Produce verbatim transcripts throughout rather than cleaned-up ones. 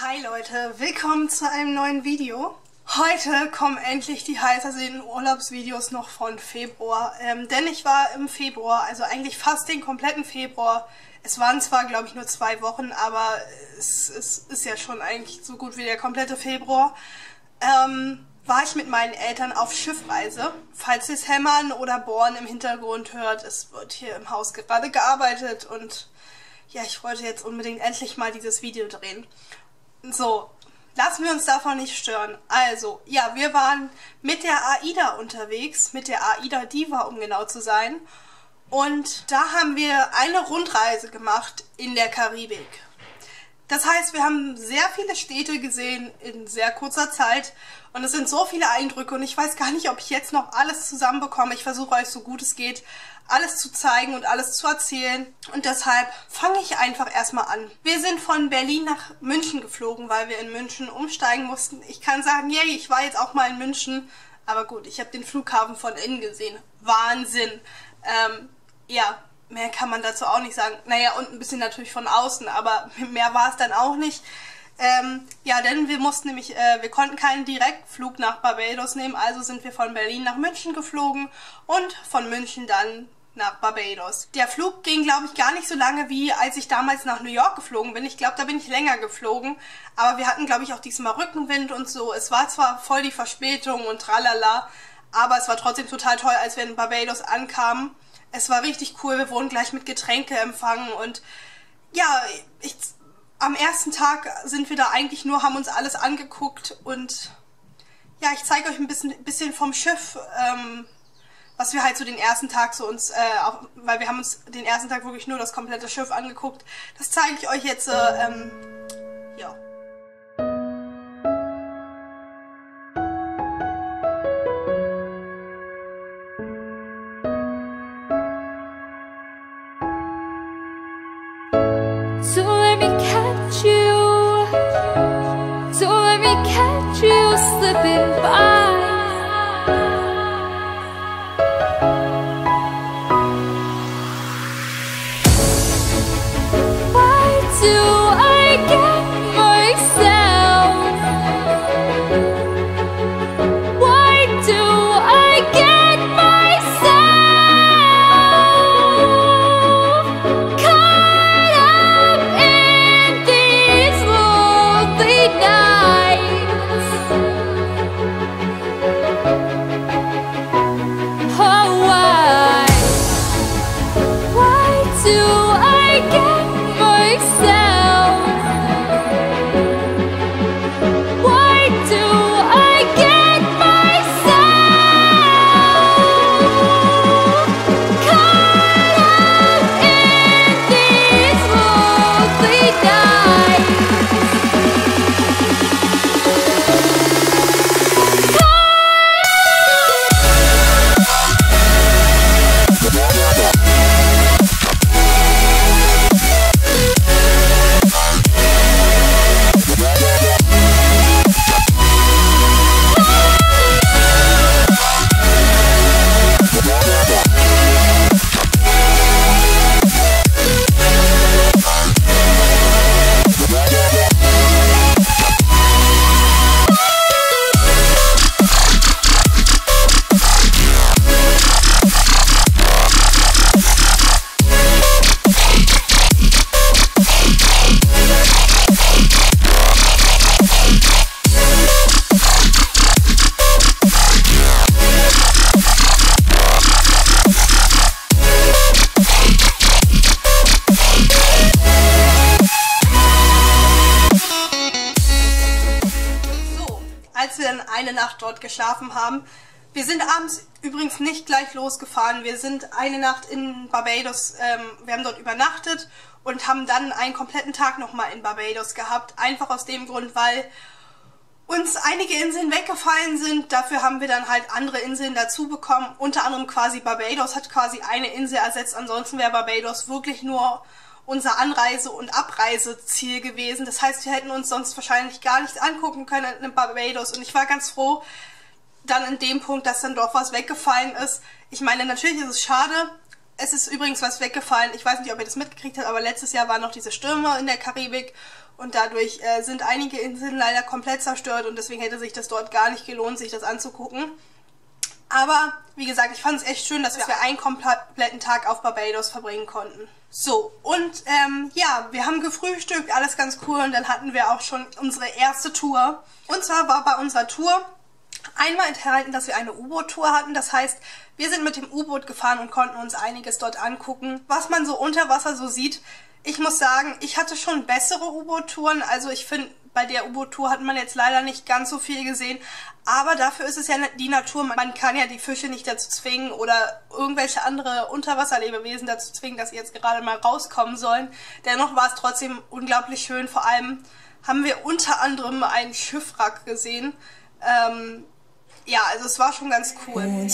Hi Leute, willkommen zu einem neuen Video. Heute kommen endlich die heiß ersehnten Urlaubsvideos noch von Februar, ähm, denn ich war im Februar, also eigentlich fast den kompletten Februar. Es waren zwar, glaube ich, nur zwei Wochen, aber es, es ist ja schon eigentlich so gut wie der komplette Februar. Ähm, war ich mit meinen Eltern auf Schiffreise. Falls ihr es hämmern oder bohren im Hintergrund hört, es wird hier im Haus gerade gearbeitet und ja, ich wollte jetzt unbedingt endlich mal dieses Video drehen. So, lassen wir uns davon nicht stören. Also, ja, wir waren mit der AIDA unterwegs, mit der AIDA Diva, um genau zu sein. Und da haben wir eine Rundreise gemacht in der Karibik. Das heißt, wir haben sehr viele Städte gesehen in sehr kurzer Zeit. Und es sind so viele Eindrücke und ich weiß gar nicht, ob ich jetzt noch alles zusammenbekomme. Ich versuche euch so gut es geht, alles zu zeigen und alles zu erzählen. Und deshalb fange ich einfach erstmal an. Wir sind von Berlin nach München geflogen, weil wir in München umsteigen mussten. Ich kann sagen, yay, ich war jetzt auch mal in München. Aber gut, ich habe den Flughafen von innen gesehen. Wahnsinn. Ähm, ja, mehr kann man dazu auch nicht sagen. Naja, und ein bisschen natürlich von außen, aber mehr war es dann auch nicht. Ähm, ja, denn wir mussten nämlich, äh, wir konnten keinen Direktflug nach Barbados nehmen, also sind wir von Berlin nach München geflogen und von München dann nach Barbados. Der Flug ging, glaube ich, gar nicht so lange, wie als ich damals nach New York geflogen bin. Ich glaube, da bin ich länger geflogen, aber wir hatten, glaube ich, auch diesmal Rückenwind und so. Es war zwar voll die Verspätung und tralala, aber es war trotzdem total toll, als wir in Barbados ankamen. Es war richtig cool, wir wurden gleich mit Getränke empfangen und ja, ich... Am ersten Tag sind wir da eigentlich nur, haben uns alles angeguckt und ja, ich zeige euch ein bisschen, bisschen vom Schiff, ähm, was wir halt so den ersten Tag so uns, äh, auch, weil wir haben uns den ersten Tag wirklich nur das komplette Schiff angeguckt. Das zeige ich euch jetzt, äh, ähm, ja. Eine Nacht dort geschlafen haben. Wir sind abends übrigens nicht gleich losgefahren. Wir sind eine Nacht in Barbados, ähm, wir haben dort übernachtet und haben dann einen kompletten Tag nochmal in Barbados gehabt. Einfach aus dem Grund, weil uns einige Inseln weggefallen sind. Dafür haben wir dann halt andere Inseln dazu bekommen. Unter anderem quasi Barbados hat quasi eine Insel ersetzt. Ansonsten wäre Barbados wirklich nur unser Anreise- und Abreiseziel gewesen. Das heißt, wir hätten uns sonst wahrscheinlich gar nichts angucken können in Barbados. Und ich war ganz froh, dann in dem Punkt, dass dann doch was weggefallen ist. Ich meine, natürlich ist es schade. Es ist übrigens was weggefallen. Ich weiß nicht, ob ihr das mitgekriegt habt, aber letztes Jahr waren noch diese Stürme in der Karibik. Und dadurch äh, sind einige Inseln leider komplett zerstört und deswegen hätte sich das dort gar nicht gelohnt, sich das anzugucken. Aber, wie gesagt, ich fand es echt schön, dass wir einen kompletten Tag auf Barbados verbringen konnten. So, und ähm, ja, wir haben gefrühstückt, alles ganz cool, und dann hatten wir auch schon unsere erste Tour. Und zwar war bei unserer Tour einmal enthalten, dass wir eine U-Boot-Tour hatten. Das heißt, wir sind mit dem U-Boot gefahren und konnten uns einiges dort angucken, was man so unter Wasser so sieht. Ich muss sagen, ich hatte schon bessere U-Boot-Touren, also ich finde, bei der U-Boot-Tour hat man jetzt leider nicht ganz so viel gesehen, aber dafür ist es ja die Natur, man kann ja die Fische nicht dazu zwingen oder irgendwelche andere Unterwasserlebewesen dazu zwingen, dass sie jetzt gerade mal rauskommen sollen. Dennoch war es trotzdem unglaublich schön, vor allem haben wir unter anderem ein Schiffwrack gesehen. Ähm, ja, also es war schon ganz cool.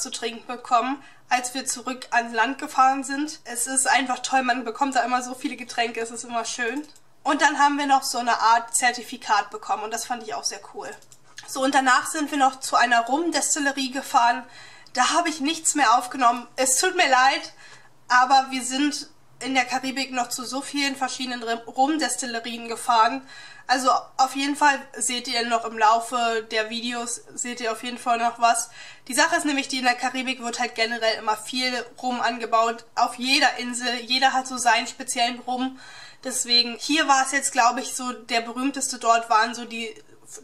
Zu trinken bekommen, als wir zurück ans Land gefahren sind. Es ist einfach toll, man bekommt da immer so viele Getränke, es ist immer schön. Und dann haben wir noch so eine Art Zertifikat bekommen und das fand ich auch sehr cool. So, und danach sind wir noch zu einer Rumdestillerie gefahren. Da habe ich nichts mehr aufgenommen. Es tut mir leid, aber wir sind in der Karibik noch zu so vielen verschiedenen Rumdestillerien gefahren. Also auf jeden Fall seht ihr noch im Laufe der Videos, seht ihr auf jeden Fall noch was. Die Sache ist nämlich, die in der Karibik wird halt generell immer viel Rum angebaut. Auf jeder Insel, jeder hat so seinen speziellen Rum. Deswegen, hier war es jetzt, glaube ich, so der berühmteste dort waren so die,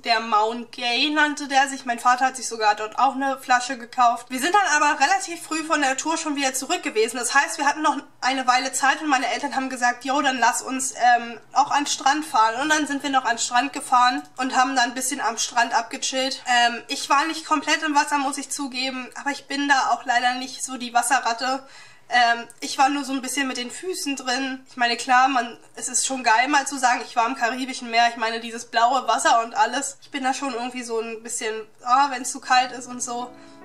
der Mount Gay nannte der sich. Mein Vater hat sich sogar dort auch eine Flasche gekauft. Wir sind dann aber relativ früh von der Tour schon wieder zurück gewesen. Das heißt, wir hatten noch eine Weile Zeit und meine Eltern haben gesagt, jo, dann lass uns ähm, auch an den Strand fahren. Und dann sind wir noch an den Strand gefahren und haben dann ein bisschen am Strand abgechillt. Ähm, ich war nicht komplett im Wasser, muss ich zugeben, aber ich bin da auch leider nicht so die Wasserratte. Ähm, ich war nur so ein bisschen mit den Füßen drin. Ich meine, klar, man, es ist schon geil mal zu sagen, ich war im Karibischen Meer. Ich meine, dieses blaue Wasser und alles. Ich bin da schon irgendwie so ein bisschen, ah, wenn es zu kalt ist und so.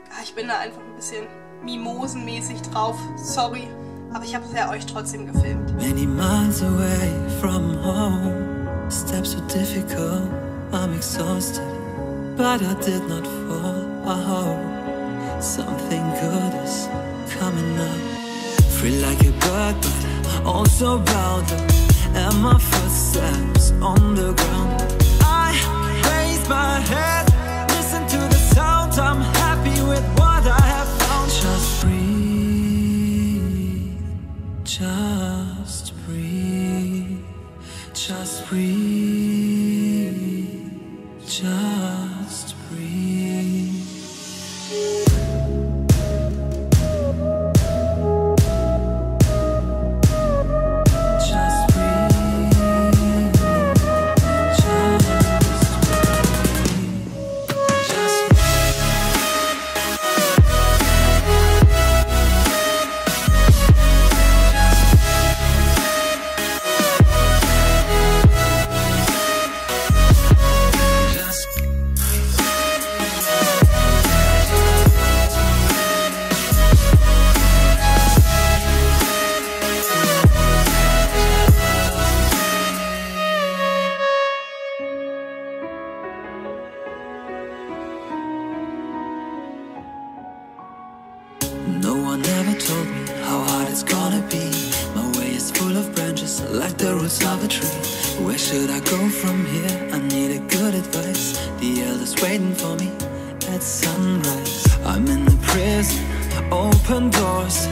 Ah, ich bin da einfach ein bisschen mimosenmäßig drauf. Sorry, aber ich habe es ja euch trotzdem gefilmt. Many miles away from home. Steps were difficult. I'm exhausted. But I did not fall. I hope something good is coming up. Free like a bird, but also bound up. And my footsteps on the ground. I raise my head, listen to the sound. I'm happy with what I No one ever told me how hard it's gonna be. My way is full of branches, like the roots of a tree. Where should I go from here? I needed good advice. The elder's waiting for me at sunrise. I'm in the prison, open doors,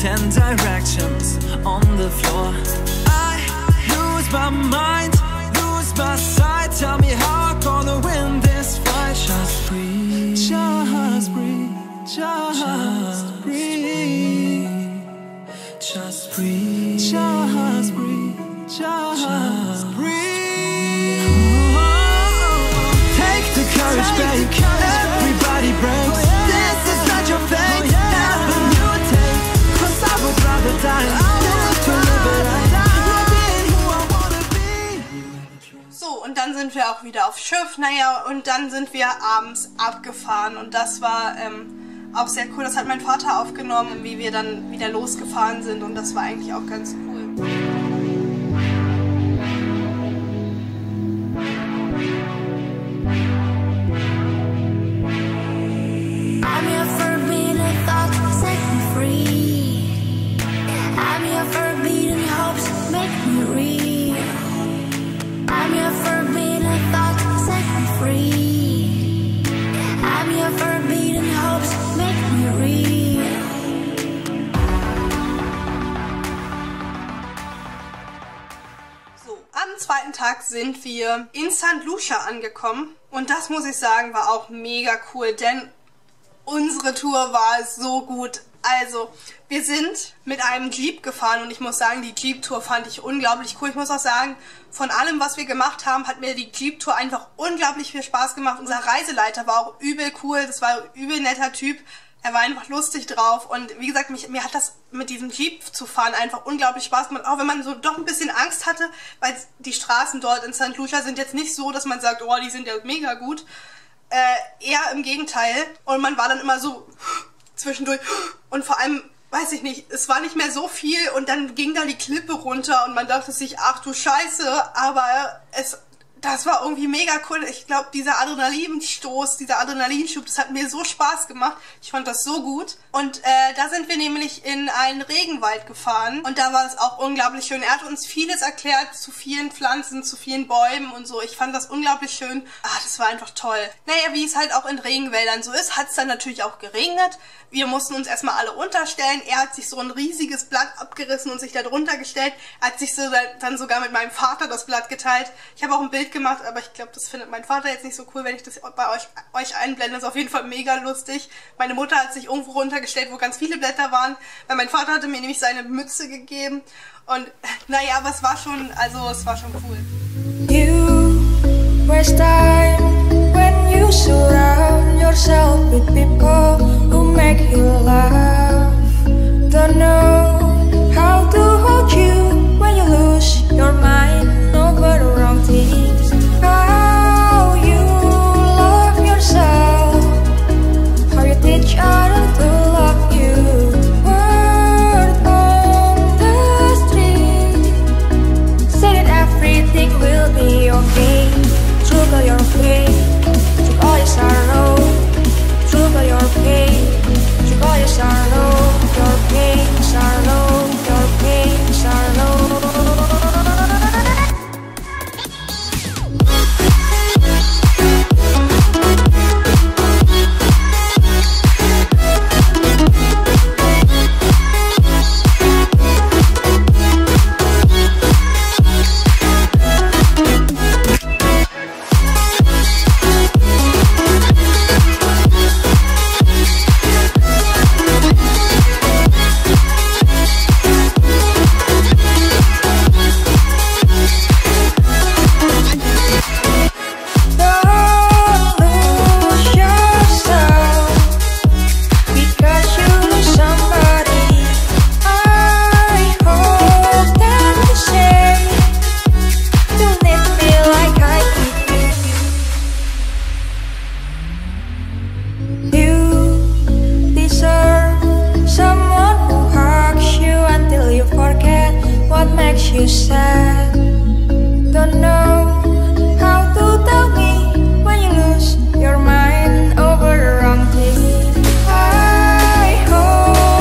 ten directions on the floor. I lose my mind, lose my sight. Tell me how I'm gonna win this fight. Just breathe, just breathe, just breathe, just breathe, just breathe, just breathe. Take the courage, babe. Everybody breaks. This is not your fate. Never knew it take. 'Cause I would rather die than to live it up. So, und dann sind wir auch wieder auf Schiff. Naja, und dann sind wir abends abgefahren. Und das war ähm, auch sehr cool. Das hat mein Vater aufgenommen, wie wir dann wieder losgefahren sind, und das war eigentlich auch ganz cool. Zweiten Tag sind wir in Sankt Lucia angekommen, und das muss ich sagen, war auch mega cool, denn unsere Tour war so gut. Also, wir sind mit einem Jeep gefahren, und ich muss sagen, die Jeep-Tour fand ich unglaublich cool. Ich muss auch sagen, von allem, was wir gemacht haben, hat mir die Jeep-Tour einfach unglaublich viel Spaß gemacht. Unser Reiseleiter war auch übel cool, das war ein übel netter Typ. Er war einfach lustig drauf, und wie gesagt, mich, mir hat das mit diesem Jeep zu fahren einfach unglaublich Spaß gemacht, auch wenn man so doch ein bisschen Angst hatte, weil die Straßen dort in Sankt Lucia sind jetzt nicht so, dass man sagt, oh, die sind ja mega gut, äh, eher im Gegenteil, und man war dann immer so zwischendurch, und vor allem, weiß ich nicht, es war nicht mehr so viel, und dann ging da die Klippe runter, und man dachte sich, ach du Scheiße, aber es... Das war irgendwie mega cool. Ich glaube, dieser Adrenalinstoß, dieser Adrenalinschub, das hat mir so Spaß gemacht. Ich fand das so gut. Und äh, da sind wir nämlich in einen Regenwald gefahren. Und da war es auch unglaublich schön. Er hat uns vieles erklärt zu vielen Pflanzen, zu vielen Bäumen und so. Ich fand das unglaublich schön. Ah, das war einfach toll. Naja, wie es halt auch in Regenwäldern so ist, hat es dann natürlich auch geregnet. Wir mussten uns erstmal alle unterstellen. Er hat sich so ein riesiges Blatt abgerissen und sich da drunter gestellt. Er hat sich so dann sogar mit meinem Vater das Blatt geteilt. Ich habe auch ein Bild gemacht, aber ich glaube, das findet mein Vater jetzt nicht so cool, wenn ich das bei euch, euch einblende. Das ist auf jeden Fall mega lustig. Meine Mutter hat sich irgendwo runtergestellt, wo ganz viele Blätter waren, weil mein Vater hatte mir nämlich seine Mütze gegeben, und naja, aber es war schon, also es war schon cool. You waste time when you surround yourself with people who make you laugh. Don't know how to hold you when you lose your mind over wrong things. How you love yourself, how you teach others to love you. Word on the street, say that everything will be okay. Through all your pain, through all your sorrow, through all your pain, through all your sorrow, your pain, sorrow, your pain, sorrow. Your mind over the wrong thing. I hope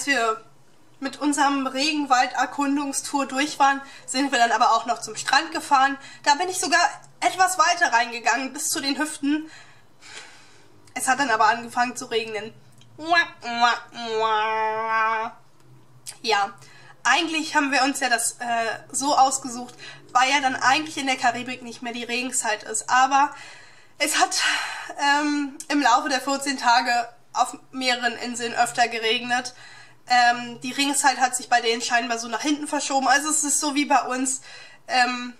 als wir mit unserem Regenwald-Erkundungstour durch waren, sind wir dann aber auch noch zum Strand gefahren. Da bin ich sogar etwas weiter reingegangen, bis zu den Hüften. Es hat dann aber angefangen zu regnen. Ja, eigentlich haben wir uns ja das äh, so ausgesucht, weil ja dann eigentlich in der Karibik nicht mehr die Regenzeit ist. Aber es hat ähm, im Laufe der vierzehn Tage auf mehreren Inseln öfter geregnet. Ähm, die Regenzeit hat sich bei denen scheinbar so nach hinten verschoben. Also es ist so wie bei uns. Ähm,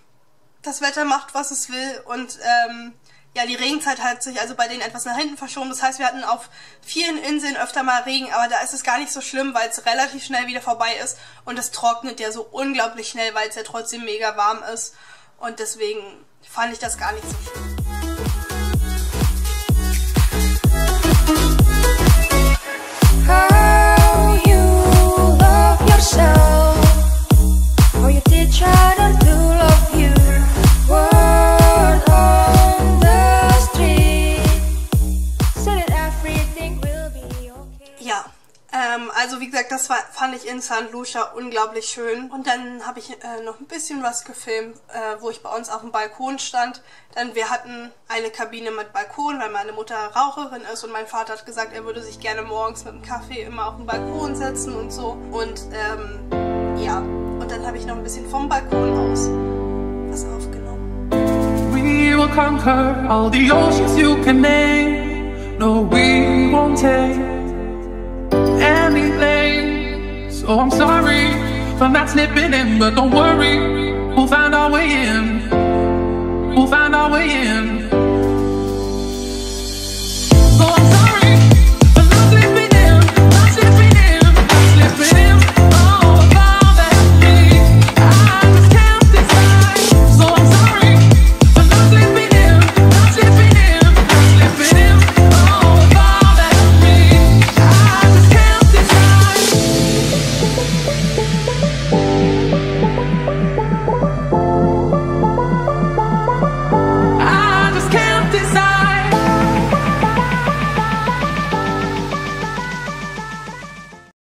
das Wetter macht, was es will. Und ähm, ja, die Regenzeit hat sich also bei denen etwas nach hinten verschoben. Das heißt, wir hatten auf vielen Inseln öfter mal Regen. Aber da ist es gar nicht so schlimm, weil es relativ schnell wieder vorbei ist. Und es trocknet ja so unglaublich schnell, weil es ja trotzdem mega warm ist. Und deswegen fand ich das gar nicht so schlimm. Ja, ähm, also wie gesagt, das war, fand ich in Sankt Lucia unglaublich schön. Und dann habe ich äh, noch ein bisschen was gefilmt, äh, wo ich bei uns auf dem Balkon stand. Denn wir hatten eine Kabine mit Balkon, weil meine Mutter Raucherin ist und mein Vater hat gesagt, er würde sich gerne morgens mit dem Kaffee immer auf den Balkon setzen und so. Und ähm, ja, und dann habe ich noch ein bisschen vom Balkon aus was aufgenommen. We will conquer all the oceans you can name. No, we won't take anything, so I'm sorry for not slipping in, but don't worry, we'll find our way in, we'll find our way in.